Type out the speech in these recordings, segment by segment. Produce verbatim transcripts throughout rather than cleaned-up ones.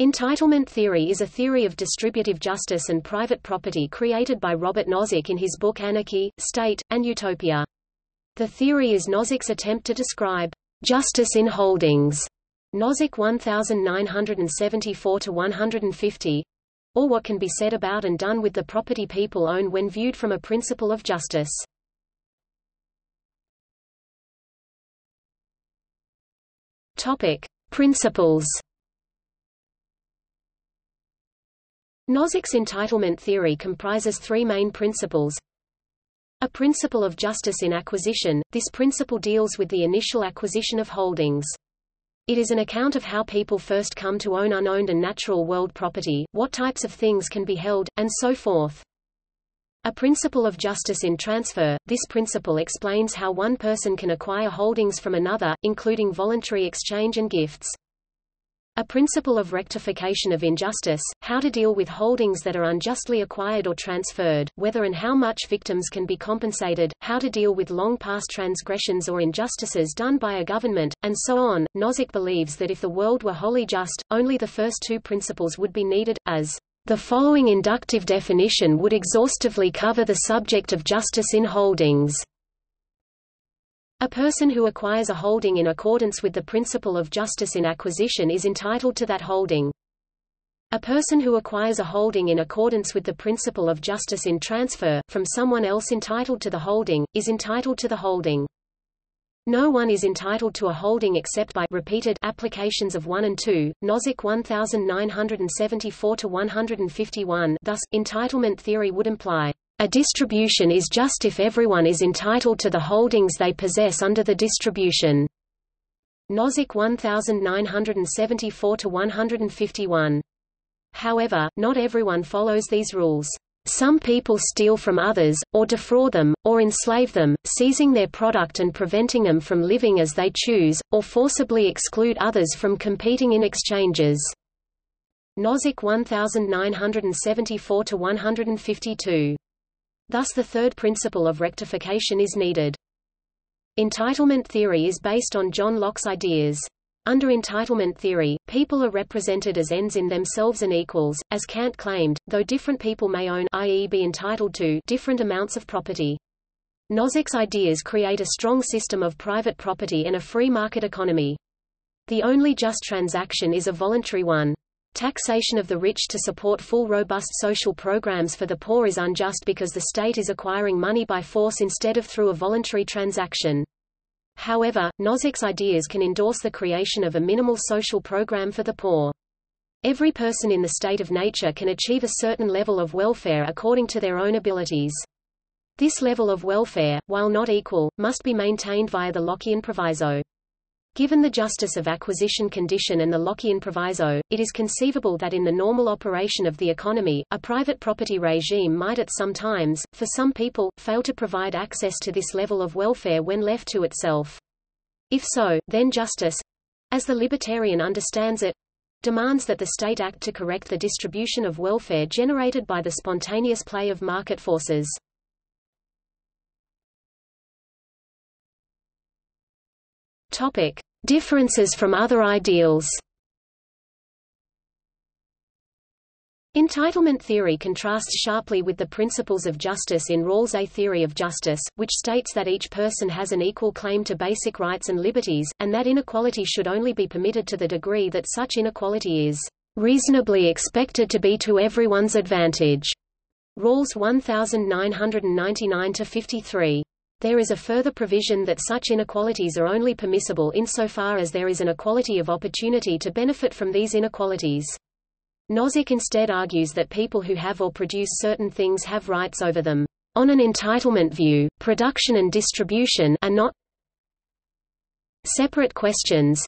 Entitlement theory is a theory of distributive justice and private property created by Robert Nozick in his book Anarchy, State, and Utopia. The theory is Nozick's attempt to describe justice in holdings. Nozick nineteen seventy-four to one fifty, or what can be said about and done with the property people own when viewed from a principle of justice. Topic: Principles. Nozick's entitlement theory comprises three main principles. A principle of justice in acquisition. This principle deals with the initial acquisition of holdings. It is an account of how people first come to own unowned and natural world property, what types of things can be held, and so forth. A principle of justice in transfer. This principle explains how one person can acquire holdings from another, including voluntary exchange and gifts. A principle of rectification of injustice, how to deal with holdings that are unjustly acquired or transferred, whether and how much victims can be compensated, how to deal with long past transgressions or injustices done by a government, and so on. Nozick believes that if the world were wholly just, only the first two principles would be needed, as the following inductive definition would exhaustively cover the subject of justice in holdings. A person who acquires a holding in accordance with the principle of justice in acquisition is entitled to that holding. A person who acquires a holding in accordance with the principle of justice in transfer, from someone else entitled to the holding, is entitled to the holding. No one is entitled to a holding except by repeated applications of one and two. Nozick nineteen seventy-four to one fifty-one. Thus, entitlement theory would imply a distribution is just if everyone is entitled to the holdings they possess under the distribution. Nozick nineteen seventy-four to one fifty-one. However, not everyone follows these rules. Some people steal from others, or defraud them, or enslave them, seizing their product and preventing them from living as they choose, or forcibly exclude others from competing in exchanges. Nozick nineteen seventy-four to one fifty-two. Thus the third principle of rectification is needed. Entitlement theory is based on John Locke's ideas. Under entitlement theory, people are represented as ends in themselves and equals, as Kant claimed, though different people may own, that is be entitled to, different amounts of property. Nozick's ideas create a strong system of private property and a free market economy. The only just transaction is a voluntary one. Taxation of the rich to support full robust social programs for the poor is unjust because the state is acquiring money by force instead of through a voluntary transaction. However, Nozick's ideas can endorse the creation of a minimal social program for the poor. Every person in the state of nature can achieve a certain level of welfare according to their own abilities. This level of welfare, while not equal, must be maintained via the Lockean proviso. Given the justice of acquisition condition and the Lockean proviso, it is conceivable that in the normal operation of the economy, a private property regime might at some times, for some people, fail to provide access to this level of welfare when left to itself. If so, then justice, as the libertarian understands it, demands that the state act to correct the distribution of welfare generated by the spontaneous play of market forces. Topic: Differences from other ideals. Entitlement theory contrasts sharply with the principles of justice in Rawls' A Theory of Justice, which states that each person has an equal claim to basic rights and liberties, and that inequality should only be permitted to the degree that such inequality is reasonably expected to be to everyone's advantage. Rawls nineteen ninety-nine to fifty-three. There is a further provision that such inequalities are only permissible insofar as there is an equality of opportunity to benefit from these inequalities. Nozick instead argues that people who have or produce certain things have rights over them. On an entitlement view, production and distribution are not separate questions.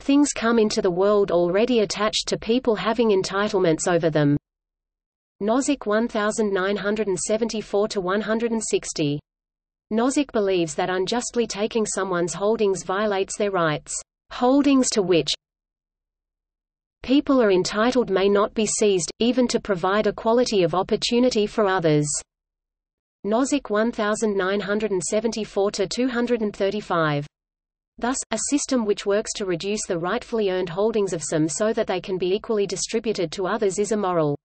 Things come into the world already attached to people having entitlements over them. Nozick nineteen seventy-four to one sixty. Nozick believes that unjustly taking someone's holdings violates their rights. Holdings to which people are entitled may not be seized, even to provide equality of opportunity for others. Nozick nineteen seventy-four to two thirty-five. Thus, a system which works to reduce the rightfully earned holdings of some so that they can be equally distributed to others is immoral.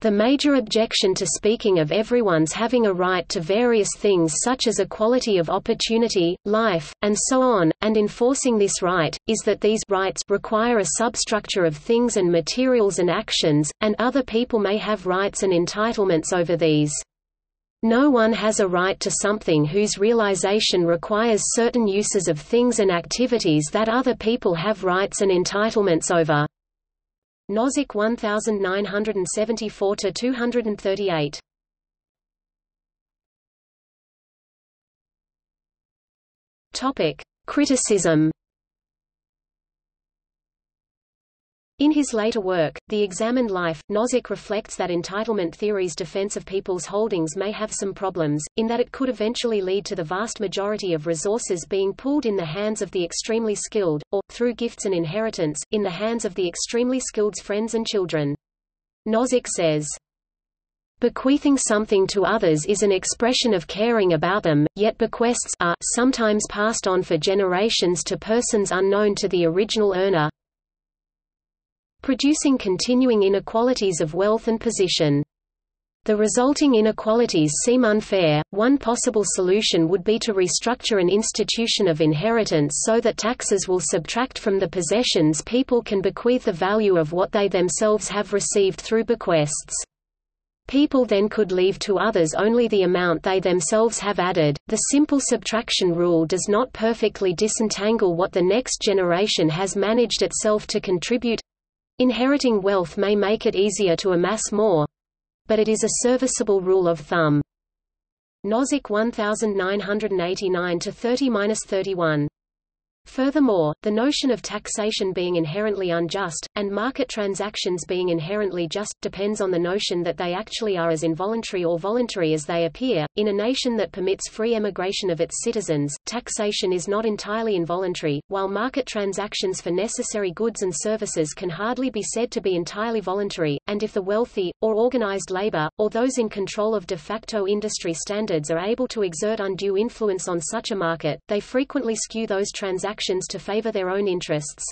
The major objection to speaking of everyone's having a right to various things such as equality of opportunity, life, and so on, and enforcing this right, is that these rights require a substructure of things and materials and actions, and other people may have rights and entitlements over these. No one has a right to something whose realization requires certain uses of things and activities that other people have rights and entitlements over. Nozick nineteen seventy-four to two thirty-eight. Topic: Criticism. In his later work, The Examined Life, Nozick reflects that entitlement theory's defense of people's holdings may have some problems, in that it could eventually lead to the vast majority of resources being pooled in the hands of the extremely skilled, or, through gifts and inheritance, in the hands of the extremely skilled's friends and children. Nozick says, "Bequeathing something to others is an expression of caring about them, yet bequests are sometimes passed on for generations to persons unknown to the original earner, producing continuing inequalities of wealth and position. The resulting inequalities seem unfair. One possible solution would be to restructure an institution of inheritance so that taxes will subtract from the possessions people can bequeath the value of what they themselves have received through bequests. People then could leave to others only the amount they themselves have added. The simple subtraction rule does not perfectly disentangle what the next generation has managed itself to contribute. Inheriting wealth may make it easier to amass more, but it is a serviceable rule of thumb." Nozick nineteen eighty-nine to thirty to thirty-one. Furthermore, the notion of taxation being inherently unjust, and market transactions being inherently just, depends on the notion that they actually are as involuntary or voluntary as they appear. In a nation that permits free emigration of its citizens, taxation is not entirely involuntary, while market transactions for necessary goods and services can hardly be said to be entirely voluntary, and if the wealthy, or organized labor, or those in control of de facto industry standards are able to exert undue influence on such a market, they frequently skew those transactions to favor their own interests.